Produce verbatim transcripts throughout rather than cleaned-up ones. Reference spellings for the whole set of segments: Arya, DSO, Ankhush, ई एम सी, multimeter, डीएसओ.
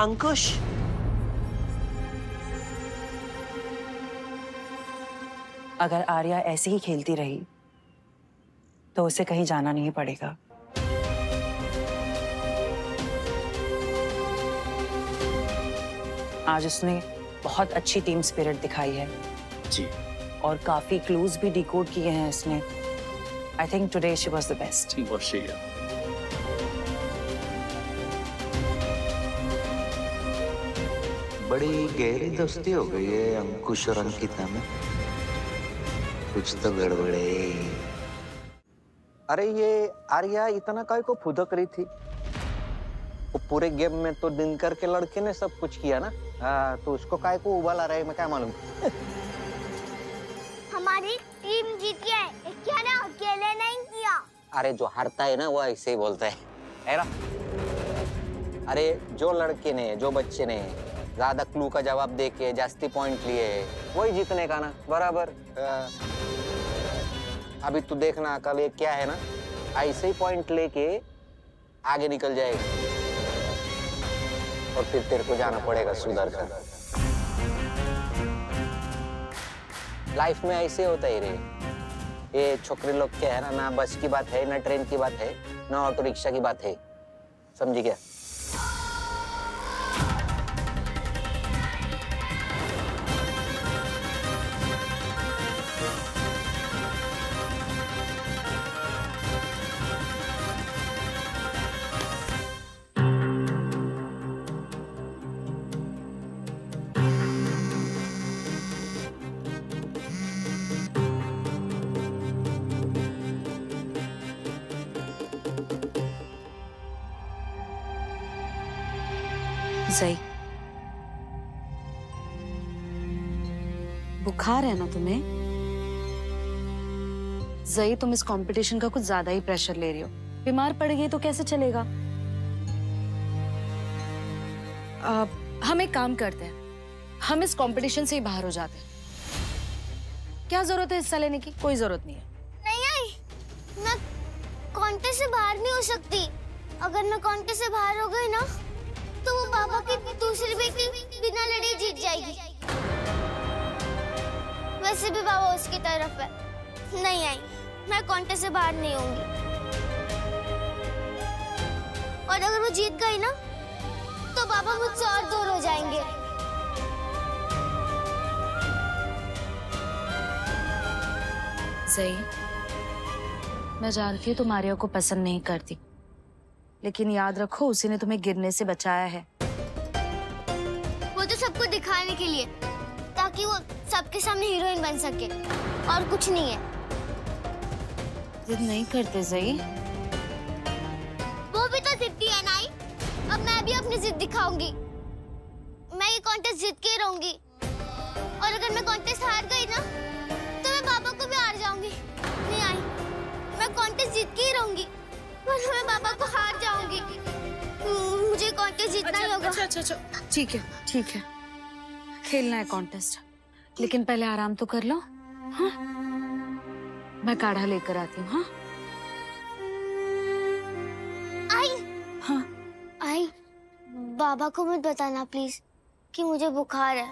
अंकुश, अगर आर्या ऐसे ही खेलती रही तो उसे कहीं जाना नहीं पड़ेगा। आज उसने बहुत अच्छी टीम स्पिरिट दिखाई है जी, और काफी क्लूज भी डिकोड किए हैं इसने। I think today she was the best. बड़ी गहरी दोस्ती हो गई है अंकुश और अंकिता में, कुछ तो गड़बड़ है। अरे ये आर्या इतना काय को फुदक रही थी? वो पूरे गेम में तो दिनकर के लड़के ने सब कुछ किया ना, हाँ तो उसको काय को उबाला रहा है मैं क्या मालूम। हमारी टीम जीत गया है, क्या ना अकेले नहीं किया। अरे जो हारता है ना वो ऐसे ही बोलता है, है ना? अरे जो लड़के ने जो बच्चे ने ज्यादा क्लू का जवाब देके जास्ती पॉइंट लिए वही जीतने का ना, बराबर? अभी तू देखना कल ये क्या है ना, ऐसे ही पॉइंट लेके आगे निकल जाएगा और फिर तेरे को जाना पड़ेगा सुधर कर। लाइफ में ऐसे होता ही रे, ये छोकरे लोग क्या है ना, ना बस की बात है, ना ट्रेन की बात है, ना ऑटो रिक्शा की बात है, समझी क्या? सही बुखार है ना तुम्हें? जई तुम इस कंपटीशन का कुछ ज्यादा ही प्रेशर ले रही हो, बीमार पड़ गई तो कैसे चलेगा? आ, हम एक काम करते हैं, हम इस कंपटीशन से ही बाहर हो जाते हैं। क्या जरूरत है हिस्सा लेने की? कोई जरूरत नहीं है। नहीं आई मैं कॉन्टेस्ट से बाहर नहीं हो सकती, अगर मैं कॉन्टेस्ट से बाहर हो गई ना तो वो बाबा की दूसरी बेटी बिना लड़े जीत जाएगी। वैसे भी बाबा उसकी तरफ है। नहीं आई मैं कॉन्टेस्ट से बाहर नहीं होंगी, और अगर वो जीत गई ना तो बाबा मुझसे और दूर हो जाएंगे। सही मैं जानती हूँ तुम आर्या को पसंद नहीं करती, लेकिन याद रखो उसी ने तुम्हें गिरने से बचाया है। वो तो सबको दिखाने के लिए, ताकि वो सबके सामने हीरोइन बन सके, और कुछ नहीं है। जिद नहीं करते सही, वो भी तो जिद्दी है ना। अब मैं भी अपनी जिद दिखाऊंगी, मैं ये कॉन्टेस्ट जीत के रहूंगी, और अगर मैं कॉन्टेस्ट हार गई ना तो मैं बाबा को भी हार जाऊंगी। नहीं आई मैं कॉन्टेस्ट जीत के ही रहूंगी, मैं बाबा को हार जाऊंगी। मुझे कॉन्टेस्ट जीतना ही होगा। अच्छा अच्छा ठीक है ठीक है, खेलना है कॉन्टेस्ट, लेकिन पहले आराम तो कर लो। हाँ मैं काढ़ा लेकर आती हूँ। हाँ आई हाँ आई, बाबा को मत बताना प्लीज कि मुझे बुखार है,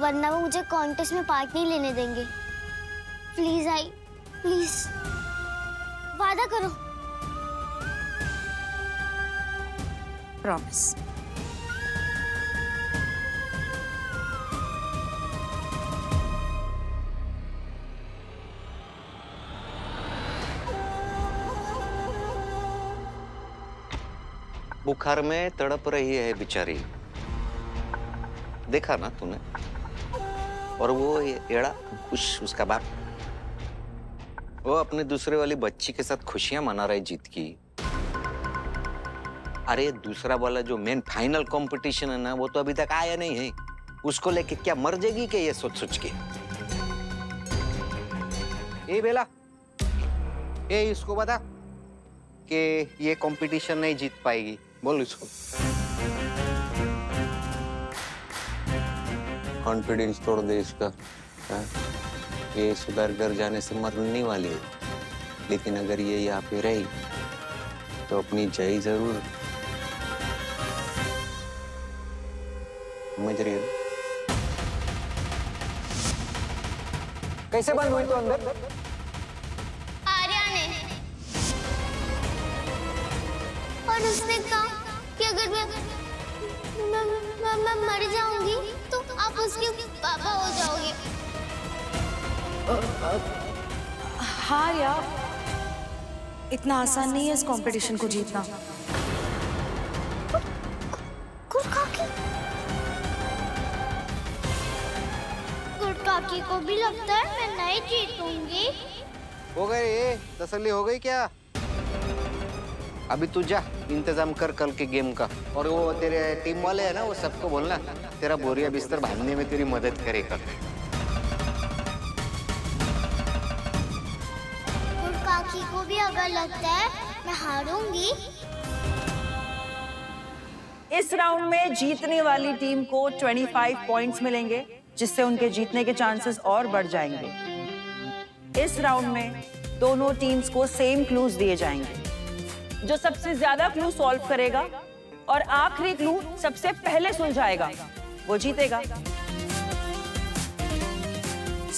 वरना वो मुझे कॉन्टेस्ट में पार्ट नहीं लेने देंगे। प्लीज आई प्लीज, वादा करो। प्रॉमिस। बुखार में तड़प रही है बेचारी, देखा ना तूने? और वो एड़ा कुछ उसका बाप, वो अपने दूसरे वाली बच्ची के साथ खुशियां मना रही जीत की। अरे दूसरा वाला जो मेन फाइनल कंपटीशन है ना, वो तो अभी तक आया नहीं है, उसको लेके क्या मर जाएगी क्या ये सोच सोच के? ए बेला, ए इसको बता कि ये कंपटीशन नहीं जीत पाएगी, बोल इसको। कॉन्फिडेंस तोड़ दे इसका। हा? ये सुधार घर जाने से मरने वाली है, लेकिन अगर ये यहाँ पे रही तो अपनी जय जरूर। मुजरिम कैसे बंद हुई तो अंदर? आर्या ने। और उसने कहा कि अगर मैं मैं, मैं, मैं मर जाऊंगी तो आप उसके पापा हो जाओगे। हाँ यार, इतना आसान नहीं है इस कंपटीशन को जीतना। को भी लगता है मैं नहीं जीतूंगी। हो गई तसल्ली, हो गई क्या? अभी तू जा, इंतजाम कर कल के गेम का। और वो तेरे टीम वाले है ना, वो सबको बोलना तेरा बोरिया बिस्तर बांधने में तेरी मदद करेगा। और काकी को भी अगर लगता है मैं हारूंगी। इस राउंड में जीतने वाली टीम को पच्चीस पॉइंट्स मिलेंगे, जिससे उनके जीतने के चांसेस और बढ़ जाएंगे। इस राउंड में दोनों टीम्स को सेम क्लूज दिए जाएंगे। जो सबसे ज्यादा क्लू सॉल्व करेगा और आखिरी क्लू सबसे पहले सुलझाएगा वो जीतेगा।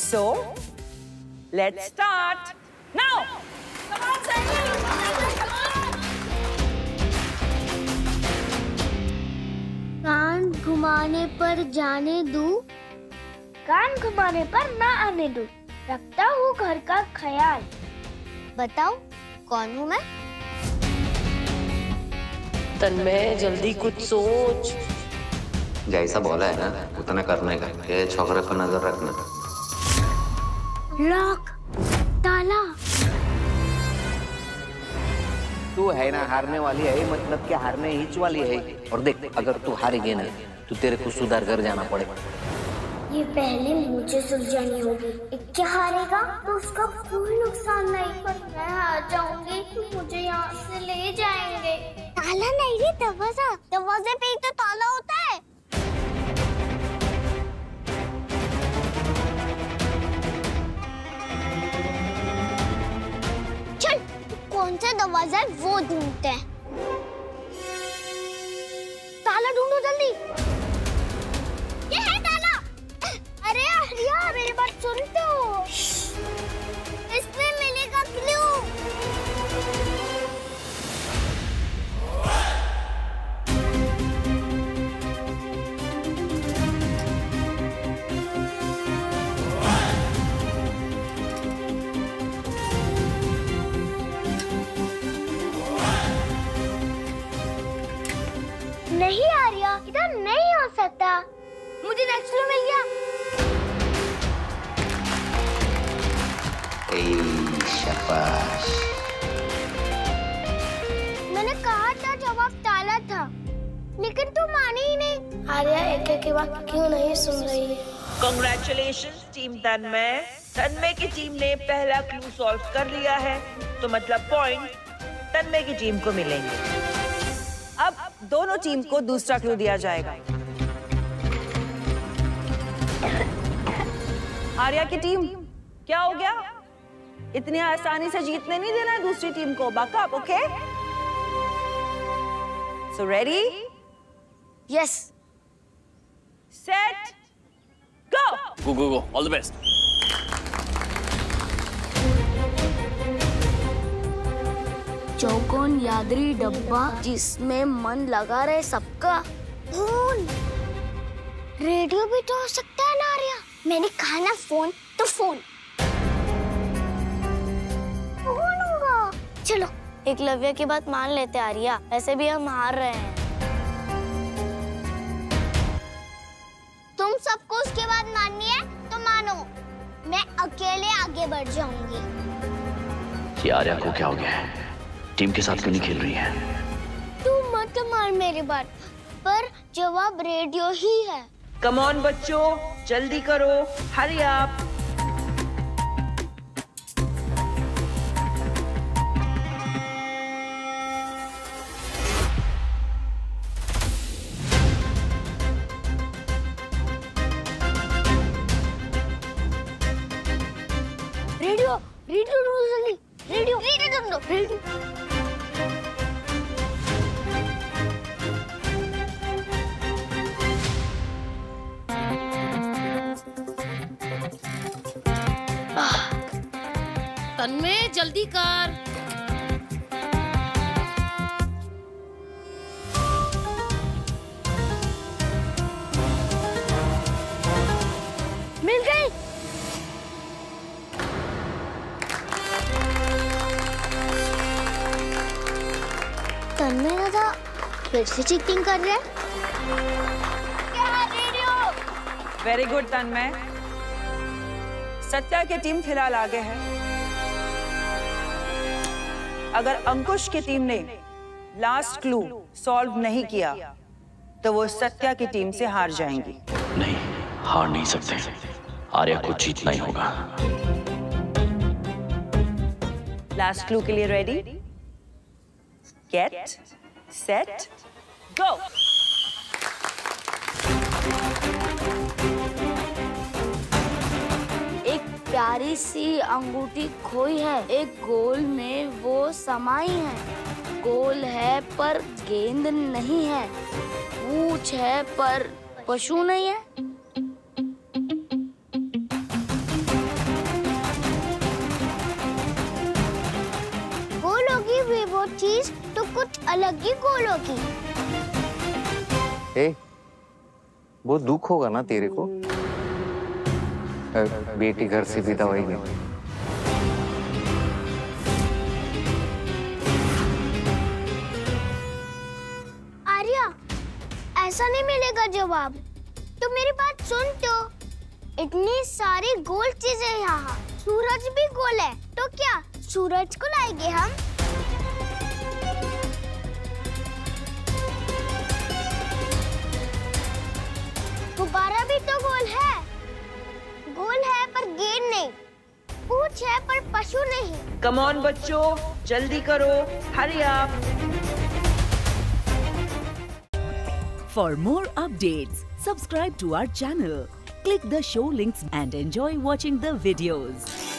So let's start now. कान घुमाने पर जाने दूं, कान घुमाने पर ना आने दो, रखता हूँ घर का ख्याल। बताओ कौन हूँ मैं? तन्मय, जल्दी कुछ सोच। जैसा बोला है ना उतना करने का। ये छोकरे पर नजर रखना। लॉक, ताला। तू है ना हारने वाली है, मतलब कि हारने हिच वाली है। और देख, अगर तू हार गई ना तो तेरे को सुधार कर जाना पड़ेगा। ये पहले मुझे सुलझानी होगी। क्या हारेगा तो उसका कोई नुकसान नहीं, पर मैं हार जाऊंगी तो मुझे यहाँ से ले जाएंगे। ताला नहीं रे, दरवाजा। दरवाजे पे ही तो ताला होता है। चल, कौन सा दरवाजा है वो ढूंढते हैं। ताला ढूंढो जल्दी। यार मेरी बात सुन तो, इसमें मिलेगा क्लू। नहीं आर्या, इधर नहीं आ सकता। मुझे नेक्स्ट क्लू मिल गया। शाबाश, मैंने कहा था जवाब ताला था, लेकिन तू मानी ही नहीं। आर्या एक-एक की बात क्यों नहीं सुन रही है? कांग्रेचुलेशंस टीम तन्मय। तन्मय की टीम ने पहला क्लू सॉल्व कर लिया है, तो मतलब पॉइंट तन्मय की टीम को मिलेंगे। अब दोनों टीम को दूसरा क्लू दिया जाएगा। आर्या की टीम, क्या हो गया? इतनी आसानी से जीतने नहीं देना है दूसरी टीम को। Back up, okay? So ready? Yes. Set, go. Go go go, all the best. चौकोन यादरी डब्बा जिसमें मन लगा रहे सबका। फोन, रेडियो भी तो हो सकता है ना आर्या? मैंने कहा ना फोन तो फोन। चलो एकलव्य की बात मान लेते आर्या, ऐसे भी हम हार रहे हैं। तुम सबको उसके बाद माननी है तो मानो, मैं अकेले आगे बढ़ जाऊंगी। आर्या को क्या हो गया है? टीम के साथ क्यों नहीं खेल रही है? तू मत मान मेरी बात, पर जवाब रेडियो ही है। कम ऑन बच्चों, जल्दी करो, हरी आप। तन्मय जल्दी कर। मिल गई। तन्मय दादा फिर से चीटिंग कर रहे हैं। वेरी गुड तन्मय। सत्या की टीम फिलहाल आगे है। अगर अंकुश की टीम ने लास्ट क्लू सॉल्व नहीं किया तो वो सत्या की टीम से हार जाएंगी। नहीं, हार नहीं सकते। आर्या को जीतना ही होगा। लास्ट क्लू के लिए रेडी? Get set go. प्यारी सी अंगूठी खोई है, एक गोल में वो समाई है। गोल है पर गेंद नहीं है, पूछ है पर पशु नहीं है। गोल होगी भी वो चीज तो कुछ अलग ही गोल होगी। ए, वो दुख होगा ना तेरे को। बेटी घर से विदा हुई है। आर्या, ऐसा नहीं मिलेगा जवाब। तुम मेरी बात सुनते हो? इतनी सारी गोल चीजें यहाँ। सूरज भी गोल है, तो क्या सूरज को लाएंगे हम? गुब्बारा भी तो गोल है। गोल है पर गेंद नहीं, पूछ है पर पशु नहीं। कम ऑन बच्चों, जल्दी करो, हरी आप। For more updates subscribe to our channel, click the show links and enjoy watching the videos.